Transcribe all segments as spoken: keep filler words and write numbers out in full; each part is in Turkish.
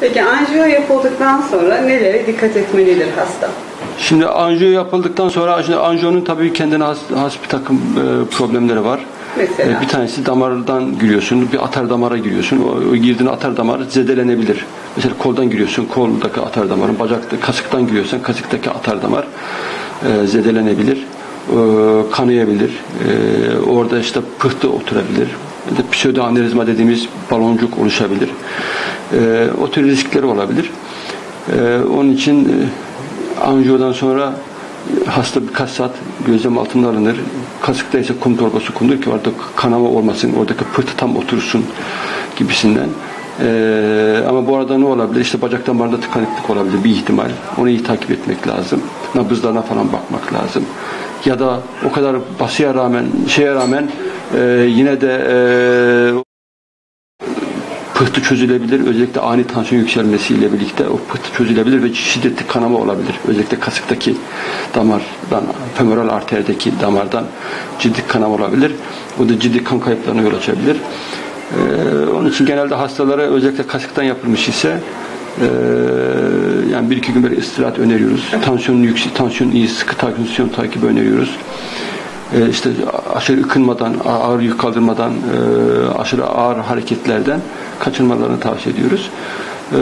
Peki anjiyo yapıldıktan sonra nelere dikkat etmelidir hasta? Şimdi anjiyo yapıldıktan sonra, şimdi anjiyonun tabii kendine has, has bir takım e, problemleri var. Mesela? E, bir tanesi damardan giriyorsun, bir atar damara giriyorsun. O, o girdiğin atar damarı zedelenebilir. Mesela koldan giriyorsun, koldaki atar damarın, bacakta, kasıktan giriyorsan kasıktaki atar damar e, zedelenebilir. E, kanayabilir. E, orada işte pıhtı oturabilir. E, de pseudoanevrizma dediğimiz baloncuk oluşabilir. E, o tür riskleri olabilir. E, onun için e, anjiyodan sonra hasta birkaç saat gözlem altına alınır. Kasıkta ise kum torbası konulur ki orada kanama olmasın, oradaki pıhtı tam otursun gibisinden. Ee, ama bu arada ne olabilir? İşte bacak damarında tıkanıklık olabilir bir ihtimal. Onu iyi takip etmek lazım. Nabızlarına falan bakmak lazım. Ya da o kadar basıya rağmen, şeye rağmen e, yine de e, pıhtı çözülebilir. Özellikle ani tansiyon yükselmesiyle birlikte o pıhtı çözülebilir ve şiddetli kanama olabilir. Özellikle kasıktaki damardan, femoral arterdeki damardan ciddi kanama olabilir. Bu da ciddi kan kayıplarına yol açabilir. Ee, onun için genelde hastalara özellikle kasıktan yapılmış ise e, yani bir iki gün böyle istirahat öneriyoruz. Tansiyonun yüksek, tansiyon iyi, sıkı tansiyon takibi öneriyoruz. E, işte aşırı ıkınmadan, ağır yük kaldırmadan, e, aşırı ağır hareketlerden kaçınmalarını tavsiye ediyoruz. E,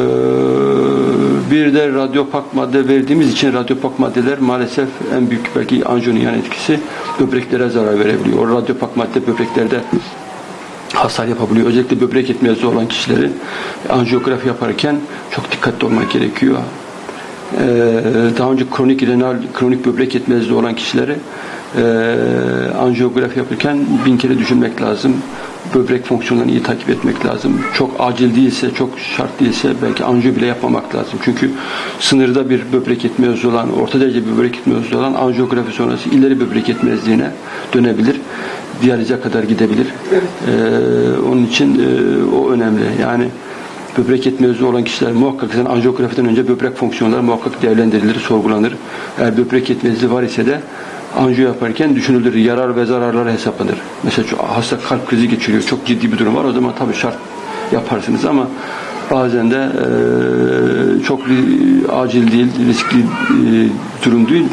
bir de radyopak madde verdiğimiz için radyopak maddeler maalesef en büyük belki anjiyonun yan etkisi böbreklere zarar verebiliyor. O radyopak madde böbreklerde hasar yapabiliyor. Özellikle böbrek yetmeye zorlanan kişilerin anjiyografi yaparken çok dikkatli olmak gerekiyor. Ee, daha önce kronik renal, kronik böbrek yetmezliği olan kişileri e, anjiyografi yaparken bin kere düşünmek lazım. Böbrek fonksiyonlarını iyi takip etmek lazım. Çok acil değilse, çok şart değilse belki anjiyo bile yapmamak lazım. Çünkü sınırda bir böbrek yetmezliği olan, orta derece bir böbrek yetmezliği olan anjiyografi sonrası ileri böbrek yetmezliğine dönebilir. Diyalize kadar gidebilir. Evet. Ee, onun için e, o önemli. Yani böbrek yetmezliği olan kişiler muhakkak yani anjiyografiden önce böbrek fonksiyonları muhakkak değerlendirilir, sorgulanır. Eğer böbrek yetmezliği var ise de anjiyo yaparken düşünülür, yarar ve zararları hesaplanır. Mesela şu hasta kalp krizi geçiriyor, çok ciddi bir durum var. O zaman tabii şart yaparsınız ama bazen de e, çok acil değil, riskli e, durum değil.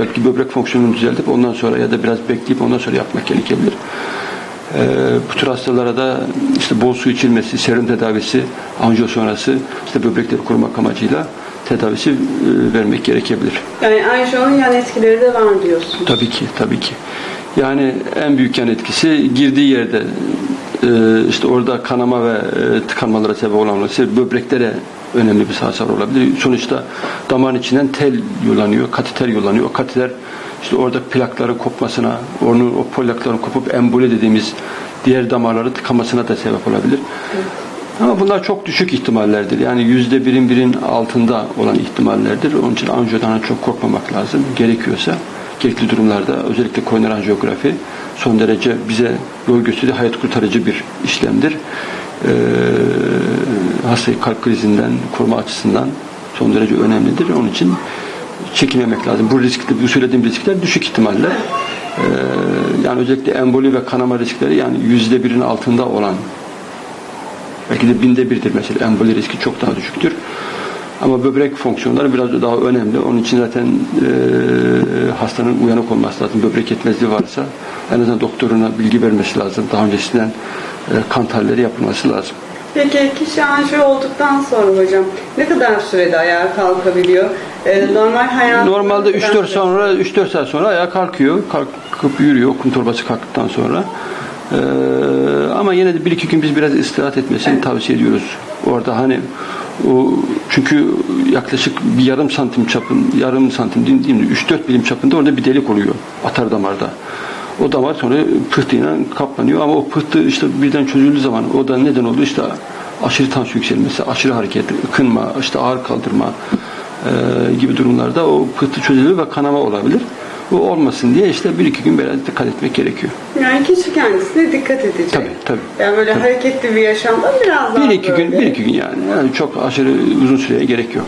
Belki böbrek fonksiyonunu düzeltip ondan sonra ya da biraz bekleyip ondan sonra yapmak gerekebilir. Ee, bu tür hastalara da işte bol su içilmesi, serum tedavisi, anjiyo sonrası işte böbrekleri korumak amacıyla tedavisi e, vermek gerekebilir. Yani anjiyonun yan etkileri de var diyorsunuz. Tabii ki, tabii ki. Yani en büyük yan etkisi girdiği yerde e, işte orada kanama ve e, tıkanmalara sebep olan şey böbreklere önemli bir hasar olabilir. Sonuçta damarın içinden tel yollanıyor, kateter yollanıyor. O kateter işte orada plakların kopmasına, onun o plakların kopup emboli dediğimiz diğer damarları tıkamasına da sebep olabilir. Evet. Ama bunlar çok düşük ihtimallerdir. Yani yüzde birin birin altında olan ihtimallerdir. Onun için anjiyodan çok korkmamak lazım. Gerekiyorsa, gerekli durumlarda özellikle koroner anjiyografi son derece bize yol gösterdiği hayat kurtarıcı bir işlemdir. Ee, hastayı kalp krizinden koruma açısından son derece önemlidir. Onun için çekinmemek lazım. Bu riskli, bu söylediğim riskler düşük ihtimaller. Ee, yani özellikle emboli ve kanama riskleri yani yüzde birin altında olan, belki de binde birdir mesela. Emboli riski çok daha düşüktür. Ama böbrek fonksiyonları biraz daha önemli. Onun için zaten e, hastanın uyanık olması lazım. Böbrek yetmezliği varsa en azından doktoruna bilgi vermesi lazım. Daha öncesinden e, kan tahlilleri yapılması lazım. Peki kişi anjiyo olduktan sonra hocam ne kadar sürede ayağa kalkabiliyor? E, normal hayat normalde üç dört sonra üç dört saat sonra ayağa kalkıyor. Kalkıp yürüyor. Kum torbası kalktıktan sonra. E, ama yine de bir iki gün biz biraz istirahat etmesini evet. tavsiye ediyoruz. Orada hani o, çünkü yaklaşık bir yarım santim çapın, yarım santim değil, değil mi? üç dört milim çapında orada bir delik oluyor atar damarda. O damar sonra pıhtıyla kaplanıyor ama o pıhtı işte birden çözüldüğü zaman o da neden oldu? İşte aşırı tansiyon yükselmesi, aşırı hareket, ıkınma, işte ağır kaldırma e, gibi durumlarda o pıhtı çözülür ve kanama olabilir. Bu olmasın diye işte bir iki gün biraz dikkat etmek gerekiyor. Yani kişi kendisine dikkat edecek. Tabii tabii. Yani böyle tabii. hareketli bir yaşamdan biraz daha bir iki böyle. gün, bir iki gün yani. yani. Çok aşırı uzun süreye gerek yok.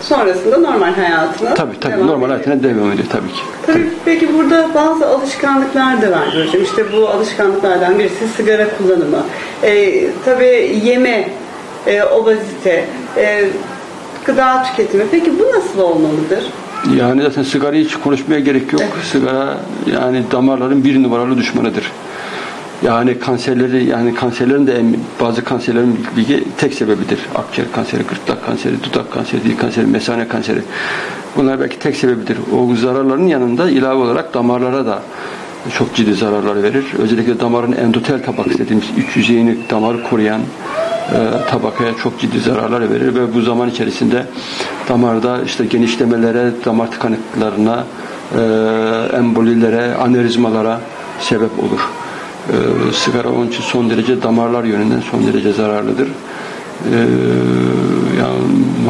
Sonrasında normal hayatına tabii, tabii, devam normal hayatına devam ediyor tabii ki. Tabii, tabii. Peki burada bazı alışkanlıklar da var hocam. İşte bu alışkanlıklardan birisi sigara kullanımı. Ee, tabii yeme, e, obezite, e, gıda tüketimi. Peki bu nasıl olmalıdır? Yani zaten sigara hiç konuşmaya gerek yok. Evet. Sigara yani damarların bir numaralı düşmanıdır. Yani kanserleri, yani kanserlerin de en, bazı kanserlerin bilgi tek sebebidir. Akciğer kanseri, gırtlak kanseri, dudak kanseri, dil kanseri, mesane kanseri. Bunlar belki tek sebebidir. O zararların yanında ilave olarak damarlara da çok ciddi zararlar verir. Özellikle damarın endotel tabakası dediğimiz üç yüzeyini damarı koruyan e, tabakaya çok ciddi zararlar verir ve bu zaman içerisinde damarda işte genişlemelere, damar tıkanıklıklarına, e, embolilere, aneurizmalara sebep olur. E, sigara onun için son derece damarlar yönünden son derece zararlıdır. E, yani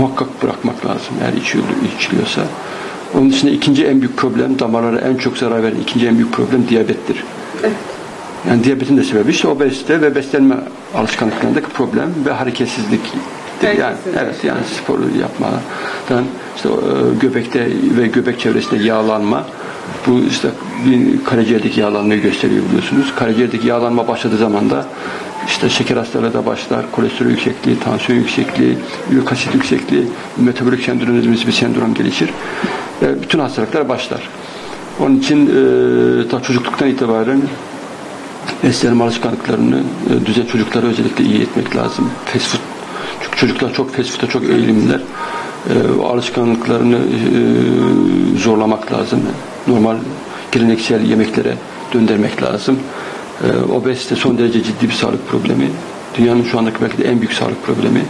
muhakkak bırakmak lazım eğer içiyor, içiliyorsa. Onun için ikinci en büyük problem, damarlara en çok zarar veren ikinci en büyük problem diyabettir. Evet. Yani diyabetin de sebebi işte obezite ve beslenme alışkanlıklarındaki problem ve hareketsizlik. Yani, evet, yani spor yapmadan işte göbekte ve göbek çevresinde yağlanma, bu işte karaciğerdeki yağlanmayı gösteriyor biliyorsunuz. Karaciğerdeki yağlanma başladığı zaman da işte şeker hastalığı da başlar, kolesterol yüksekliği, tansiyon yüksekliği, ürik asit yüksekliği, metabolik sendrom dediğimiz bir sendrom gelişir. Ve bütün hastalıklar başlar. Onun için e, ta çocukluktan itibaren beslenme alışkanlıklarını e, düzen çocuklara özellikle iyi etmek lazım. Fast food. Çünkü çocuklar çok fast food'a çok eğilimler. E, o alışkanlıklarını e, zorlamak lazım. Normal geleneksel yemeklere döndürmek lazım. E, obezite son derece ciddi bir sağlık problemi. Dünyanın şu andaki belki de en büyük sağlık problemi.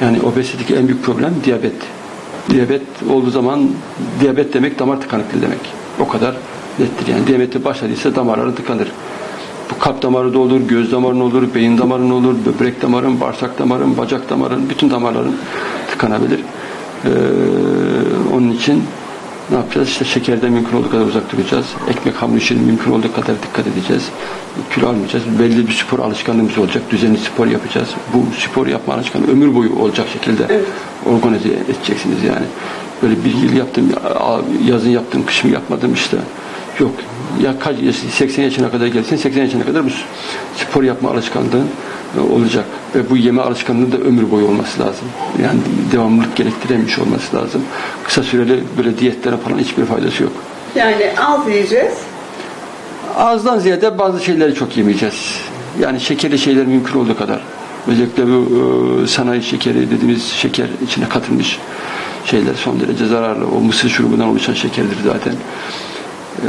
Yani obezitedeki en büyük problem diyabet. Diyabet olduğu zaman, diyabet demek damar tıkanıklığı demek. O kadar nettir yani. Diyabeti başladıysa damarları tıkanır. Bu kalp damarı da olur, göz damarın olur, beyin damarın olur, böbrek damarın, bağırsak damarın, bacak damarın, bütün damarların tıkanabilir. Ee, onun için ne yapacağız? İşte şekerden mümkün olduğu kadar uzak duracağız. Ekmek, hamur işine mümkün olduğu kadar dikkat edeceğiz. Kilo almayacağız. Belli bir spor alışkanlığımız olacak. Düzenli spor yapacağız. Bu spor yapma alışkanlığı ömür boyu olacak şekilde evet. Organize edeceksiniz yani. Böyle bir yıl yaptım, yazın yaptım, kışım yapmadım işte. Yok. Ya kaç seksen yaşına kadar gelsin, seksen yaşına kadar bu spor yapma alışkanlığı olacak. Ve bu yeme alışkanlığı da ömür boyu olması lazım. Yani devamlılık gerektirilmiş olması lazım. Kısa süreli böyle diyetlere falan hiçbir faydası yok. Yani az yiyeceğiz. Azdan ziyade bazı şeyleri çok yemeyeceğiz. Yani şekerli şeyler mümkün olduğu kadar. Özellikle bu e, sanayi şekeri dediğimiz şeker içine katılmış şeyler son derece zararlı. O mısır şurubundan oluşan şekerdir zaten. Ee,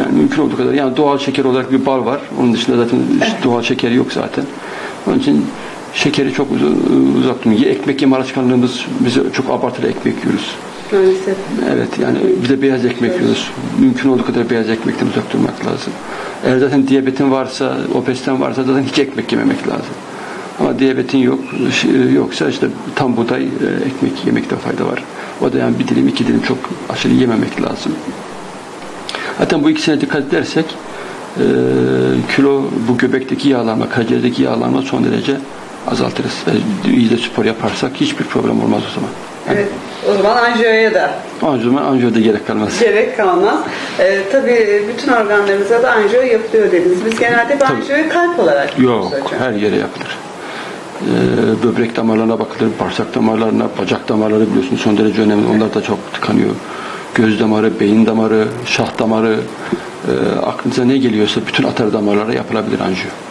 yani mümkün olduğu kadar yani doğal şeker olarak bir bal var. Onun dışında zaten evet. Doğal şeker yok zaten. Onun için şekeri çok uz uzak durun. Ekmek yeme alışkanlığımız, bize çok abartılı ekmek yiyoruz. Maalesef. Evet yani bir de beyaz ekmek evet. yiyoruz. Mümkün olduğu kadar beyaz ekmekten uzak durmak lazım. Eğer zaten diyabetin varsa, obeziten varsa zaten hiç ekmek yememek lazım. Ama diyabetin yok, yoksa işte tam buğday ekmek yemekte fayda var. O da yani bir dilim, iki dilim çok aşırı yememek lazım. Zaten bu ikisine dikkat edersek e, kilo, bu göbekteki yağlanma, karaciğerdeki yağlanma son derece azaltırız. Ve iyi de spor yaparsak hiçbir problem olmaz o zaman. Yani, evet, o zaman anjiyoya da. O zaman anjiyoya da gerek kalmaz. Gerek kalmaz. E, tabii bütün organlarımıza da anjiyo yapılıyor dediniz. Biz genelde anjiyoyu kalp olarak yapıyoruz hocam. Yok, her yere yapılır. E, böbrek damarlarına bakılır, bağırsak damarlarına, bacak damarları biliyorsunuz son derece önemli. Evet. Onlar da çok tıkanıyor. Göz damarı, beyin damarı, şah damarı, e, aklınıza ne geliyorsa bütün atar damarlara yapılabilir anjiyo.